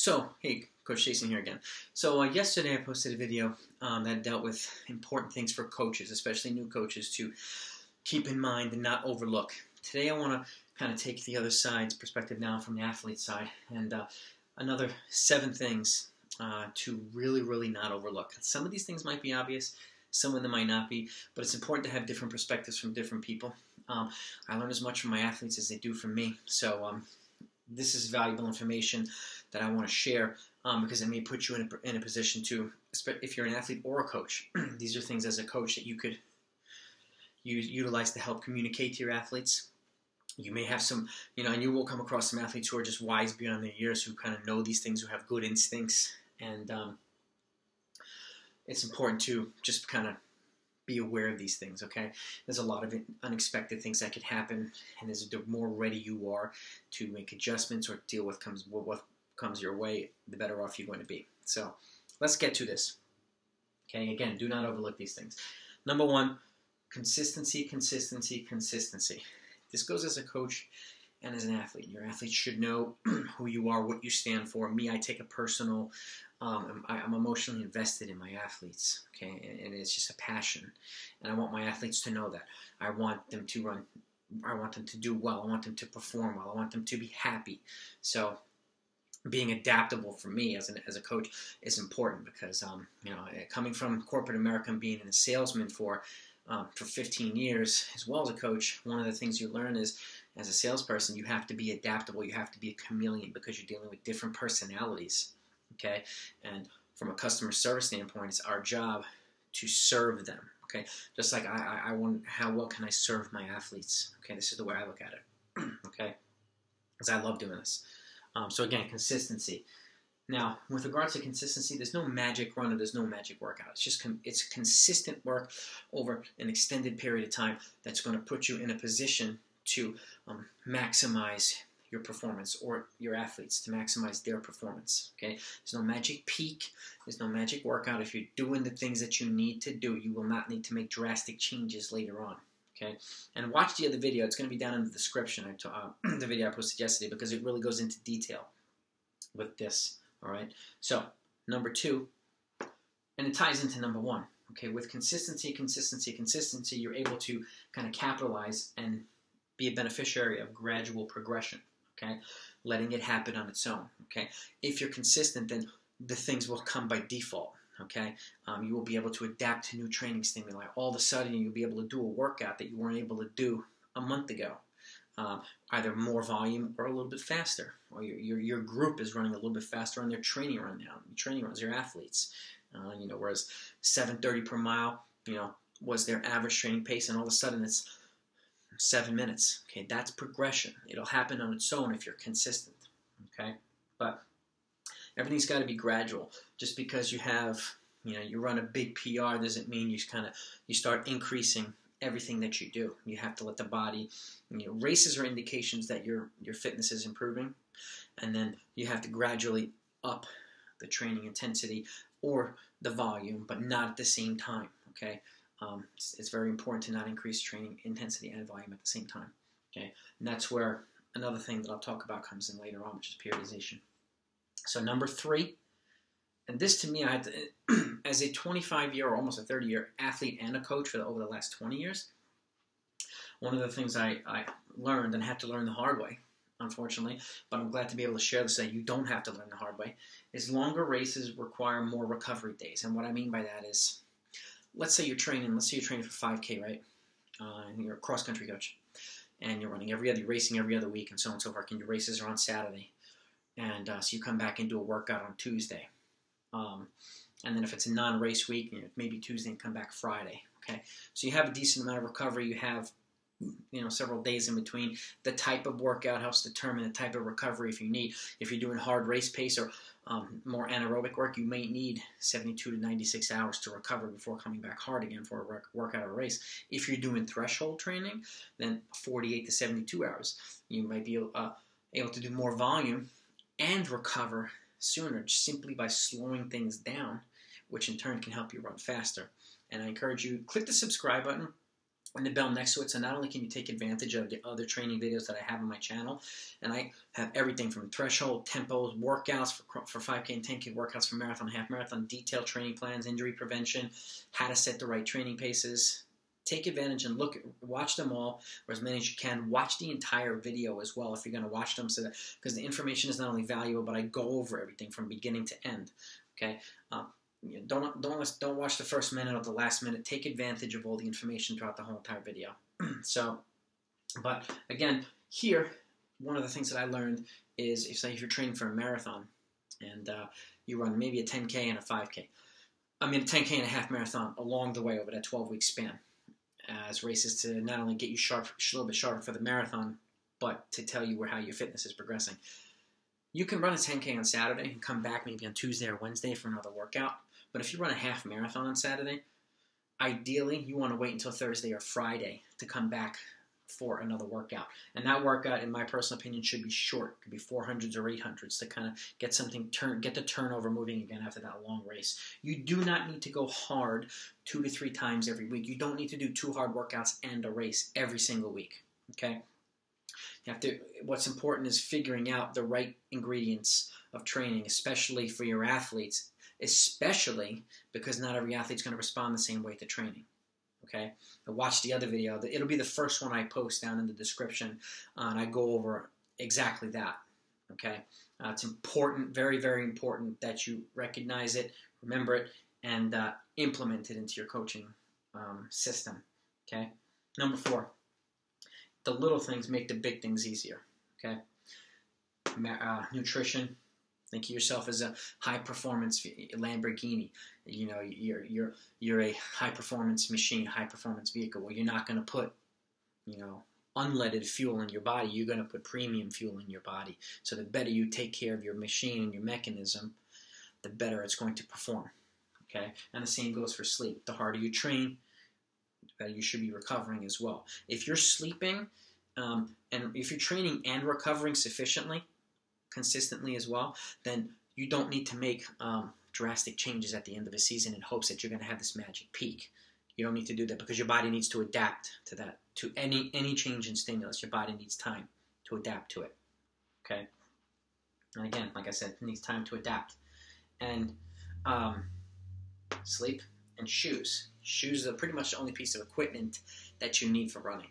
So, hey, Coach Jason here again. So yesterday I posted a video that dealt with important things for coaches, especially new coaches, to keep in mind and not overlook. Today I want to kind of take the other side's perspective now from the athlete side, and another 7 things to really not overlook. Some of these things might be obvious, some of them might not be, but it's important to have different perspectives from different people. I learn as much from my athletes as they do from me, so this is valuable information that I want to share because it may put you in a position to, if you're an athlete or a coach, these are things as a coach that you could utilize to help communicate to your athletes. You may have some, and you will come across some athletes who are just wise beyond their years, who kind of know these things, who have good instincts, and it's important to just kind of be aware of these things, okay? There's a lot of unexpected things that could happen, and the more ready you are to make adjustments or deal with what comes your way, the better off you're going to be. So let's get to this, okay? Again, do not overlook these things. Number one, consistency. This goes as a coach and as an athlete. Your athlete should know who you are, what you stand for. Me, I take a personal, I'm emotionally invested in my athletes, okay? And it's just a passion. And I want my athletes to know that. I want them to run, I want them to do well, I want them to perform well, I want them to be happy. So being adaptable for me as a coach is important because, coming from corporate America and being a salesman for 15 years, as well as a coach, one of the things you learn is, as a salesperson, you have to be adaptable, you have to be a chameleon because you're dealing with different personalities, okay? And from a customer service standpoint, it's our job to serve them, okay? Just like I want, how well can I serve my athletes? Okay, this is the way I look at it, okay? Because I love doing this. So again, consistency. Now, with regards to consistency, there's no magic run or there's no magic workout. It's just it's consistent work over an extended period of time that's going to put you in a position to maximize your performance, or your athletes to maximize their performance. Okay, there's no magic peak. There's no magic workout. If you're doing the things that you need to do, you will not need to make drastic changes later on. Okay, and watch the other video. It's going to be down in the description. The video I posted yesterday, because it really goes into detail with this. All right, so number two, and it ties into number one, okay? With consistency, you're able to kind of capitalize and be a beneficiary of gradual progression, okay? Letting it happen on its own, okay? If you're consistent, then the things will come by default, okay? You will be able to adapt to new training stimuli. All of a sudden, you'll be able to do a workout that you weren't able to do a month ago. Either more volume or a little bit faster, or your group is running a little bit faster on their training run now. Training runs, your athletes, whereas 7:30 per mile, was their average training pace, and all of a sudden it's 7 minutes. Okay, that's progression. It'll happen on its own if you're consistent. Okay, but everything's got to be gradual. Just because you have, you run a big PR doesn't mean you start increasing everything that you do. You have to let the body, races are indications that your fitness is improving, and then you have to gradually up the training intensity or the volume, but not at the same time, okay? It's very important to not increase training intensity and volume at the same time, okay? And that's where another thing that I'll talk about comes in later on, which is periodization. So number three, and this to me, as a 25-year or almost a 30-year athlete and a coach over the last 20 years, one of the things I learned and had to learn the hard way, unfortunately, but I'm glad to be able to share this so that you don't have to learn the hard way, is longer races require more recovery days. And what I mean by that is, let's say you're training for 5K, right? And you're a cross-country coach, and you're racing every other week, and so on and so forth, and your races are on Saturday. And so you come back and do a workout on Tuesday. And then if it's a non-race week, maybe Tuesday and come back Friday, okay? So you have a decent amount of recovery. You have, several days in between. The type of workout helps determine the type of recovery if you need. If you're doing hard race pace or more anaerobic work, you may need 72 to 96 hours to recover before coming back hard again for a workout or a race. If you're doing threshold training, then 48 to 72 hours. You might be able to do more volume and recover sooner, just simply by slowing things down, which in turn can help you run faster. And I encourage you, click the subscribe button and the bell next to it. So not only can you take advantage of the other training videos that I have on my channel, and I have everything from threshold, tempos, workouts for 5K and 10K, workouts for marathon, half marathon, detailed training plans, injury prevention, how to set the right training paces. Take advantage and watch them all, or as many as you can. Watch the entire video as well if you're going to watch them, so that, because the information is not only valuable, but I go over everything from beginning to end. Okay, don't watch the first minute or the last minute. Take advantage of all the information throughout the whole entire video. So, but again, here one of the things that I learned is if you're training for a marathon and you run maybe a 10K and a 5K, I mean a 10K and a half marathon along the way over that 12-week span. As races to not only get you sharp, a little bit sharper for the marathon, but to tell you how your fitness is progressing. You can run a 10K on Saturday and come back maybe on Tuesday or Wednesday for another workout. But if you run a half marathon on Saturday, ideally you want to wait until Thursday or Friday to come back for another workout. And that workout, in my personal opinion, should be short. It could be 400s or 800s to kind of get something, get the turnover moving again after that long race. You do not need to go hard 2 to 3 times every week. You don't need to do 2 hard workouts and a race every single week, okay? You have to, what's important is figuring out the right ingredients of training, especially for your athletes, especially because not every athlete's going to respond the same way to training. Okay, watch the other video. It'll be the first one I post down in the description, and I go over exactly that. Okay, it's important, very, very important that you recognize it, remember it, and implement it into your coaching system. Okay, number 4, the little things make the big things easier. Okay, nutrition. Think of yourself as a high-performance Lamborghini. You know, you're a high-performance machine, high-performance vehicle. Well, you're not going to put, you know, unleaded fuel in your body. You're going to put premium fuel in your body. So the better you take care of your machine and your mechanism, the better it's going to perform. Okay, and the same goes for sleep. The harder you train, the better you should be recovering as well. If you're sleeping, and if you're training and recovering sufficiently, consistently as well, then you don't need to make drastic changes at the end of a season in hopes that you're going to have this magic peak. You don't need to do that because your body needs to adapt to that, to any change in stimulus. Your body needs time to adapt to it, okay? And again, like I said, it needs time to adapt. And sleep and shoes. Shoes are pretty much the only piece of equipment that you need for running.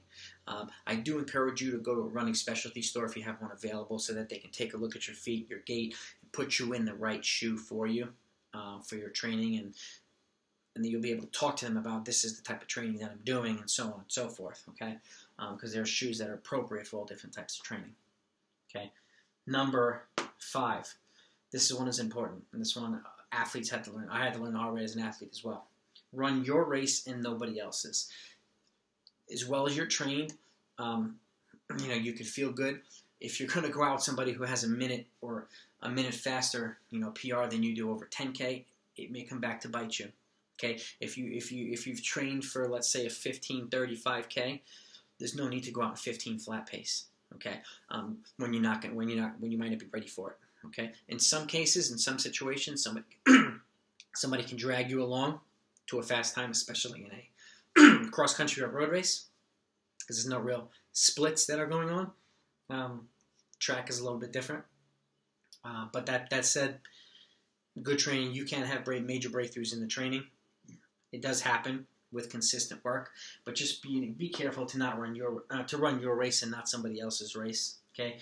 I do encourage you to go to a running specialty store if you have one available, so that they can take a look at your feet, your gait, and put you in the right shoe for you, for your training, and then you'll be able to talk to them about, this is the type of training that I'm doing, and so on and so forth, okay? Because there are shoes that are appropriate for all different types of training, okay? Number 5. This one is important, and this one athletes have to learn. I had to learn the hard way as an athlete as well. Run your race and nobody else's. As well as you're trained, you know, you could feel good. If you're going to go out with somebody who has a minute or a minute faster, you know, PR than you do over 10K, it may come back to bite you. Okay, if you've trained for, let's say, a 15:35K, there's no need to go out in 15 flat pace. Okay, when you might not be ready for it. Okay, in some cases, in some situations, somebody can drag you along to a fast time, especially in a cross-country or road race, because there's no real splits that are going on. Track is a little bit different. But that said, good training, you can have major breakthroughs in the training. It does happen with consistent work, but just be careful to not run your to run your race and not somebody else's race. Okay,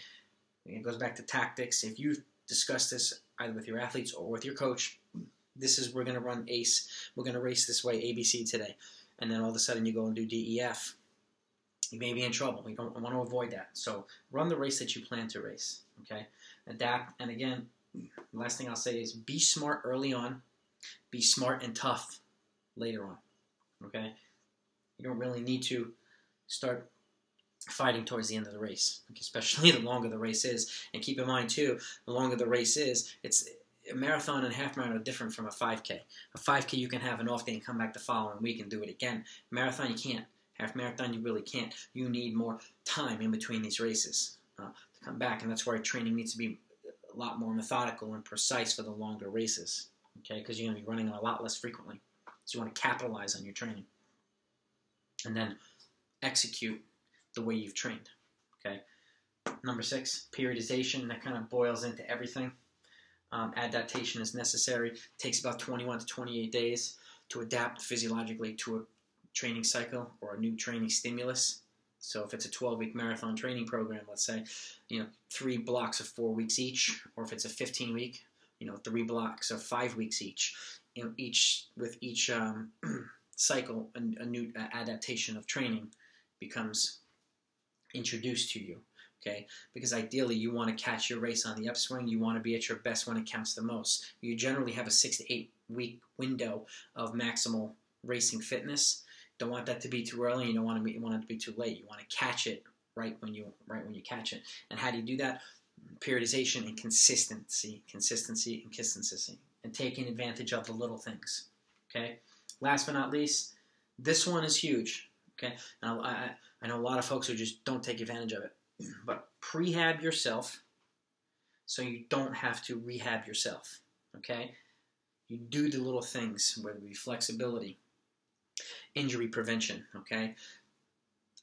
it goes back to tactics. If you've discussed this either with your athletes or with your coach, this is, we're going to run ACE. We're going to race this way, ABC today. And then all of a sudden you go and do DEF, you may be in trouble. We don't want to avoid that. So run the race that you plan to race, okay? Adapt, and again, the last thing I'll say is be smart early on, be smart and tough later on, okay? You don't really need to start fighting towards the end of the race, especially the longer the race is. And keep in mind too, the longer the race is, it's a marathon and a half marathon are different from a 5K. A 5K you can have an off day and come back the following week and do it again. Marathon you can't. Half marathon you really can't. You need more time in between these races to come back, and that's why training needs to be a lot more methodical and precise for the longer races. Okay, because you're going to be running a lot less frequently. So you want to capitalize on your training. And then execute the way you've trained, okay? Number six, periodization. That kind of boils into everything. Adaptation is necessary. It takes about 21 to 28 days to adapt physiologically to a training cycle or a new training stimulus. So if it's a 12-week marathon training program, let's say, you know, 3 blocks of 4 weeks each, or if it's a 15-week, you know, 3 blocks of 5 weeks each. You know, with each cycle, a new adaptation of training becomes introduced to you. Okay, because ideally you want to catch your race on the upswing. You want to be at your best when it counts the most. You generally have a 6 to 8 week window of maximal racing fitness. Don't want that to be too early. You don't want it to be too late. You want to catch it right when you catch it. And how do you do that? Periodization and consistency, and taking advantage of the little things. Okay. Last but not least, this one is huge. Okay. Now I know a lot of folks who just don't take advantage of it. But prehab yourself so you don't have to rehab yourself, okay? You do the little things, whether it be flexibility, injury prevention, okay?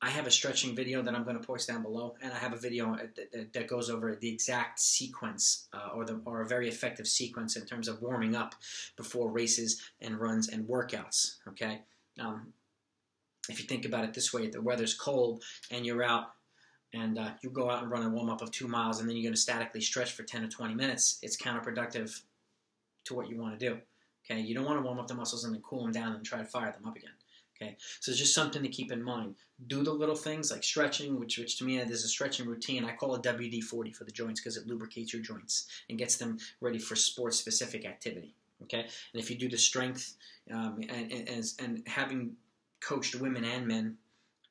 I have a stretching video that I'm going to post down below, and I have a video that goes over the exact sequence or a very effective sequence in terms of warming up before races and runs and workouts, okay? If you think about it this way, the weather's cold and you're out, and you go out and run a warm-up of 2 miles, and then you're going to statically stretch for 10 or 20 minutes, it's counterproductive to what you want to do, okay? You don't want to warm up the muscles and then cool them down and try to fire them up again, okay? So it's just something to keep in mind. Do the little things like stretching, which to me is a stretching routine. I call it WD-40 for the joints because it lubricates your joints and gets them ready for sport-specific activity, okay? And if you do the strength and having coached women and men,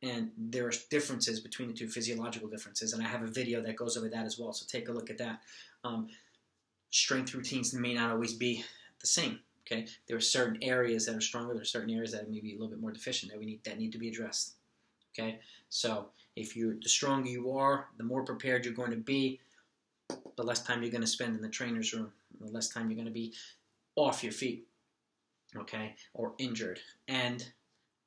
and there are differences between the two, physiological differences, and I have a video that goes over that as well, so take a look at that. Strength routines may not always be the same, okay? There are certain areas that are stronger, there are certain areas that may be a little bit more deficient that need to be addressed, okay? So if the stronger you are, the more prepared you're going to be, the less time you're going to spend in the trainer's room, the less time you're going to be off your feet, okay, or injured. And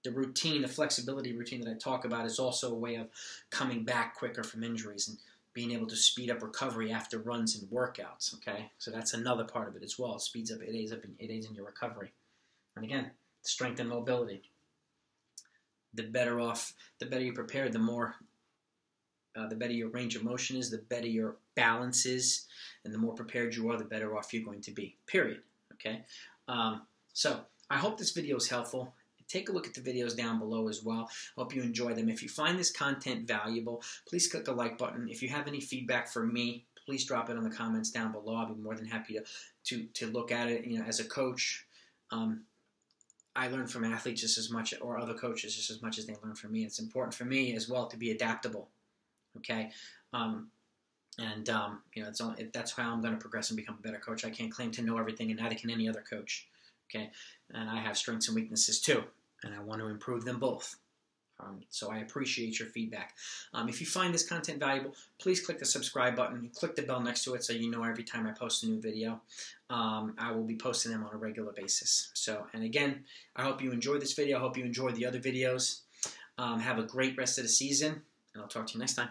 the routine, the flexibility routine that I talk about is also a way of coming back quicker from injuries and being able to speed up recovery after runs and workouts, okay? So that's another part of it as well. It speeds up, it aids in your recovery. And again, strength and mobility. The better you're prepared, the better your range of motion is, the better your balance is, and the more prepared you are, the better off you're going to be, period, okay? So I hope this video is helpful. Take a look at the videos down below as well. Hope you enjoy them. If you find this content valuable, please click the like button. If you have any feedback for me, please drop it in the comments down below. I'll be more than happy to look at it. You know, as a coach, I learn from athletes just as much, or other coaches just as much as they learn from me. It's important for me as well to be adaptable. Okay. You know, that's how I'm going to progress and become a better coach. I can't claim to know everything, and neither can any other coach. Okay, and I have strengths and weaknesses too, and I want to improve them both. So I appreciate your feedback. If you find this content valuable, please click the subscribe button and click the bell next to it so you know every time I post a new video. I will be posting them on a regular basis. So, and again, I hope you enjoyed this video. I hope you enjoyed the other videos. Have a great rest of the season, and I'll talk to you next time.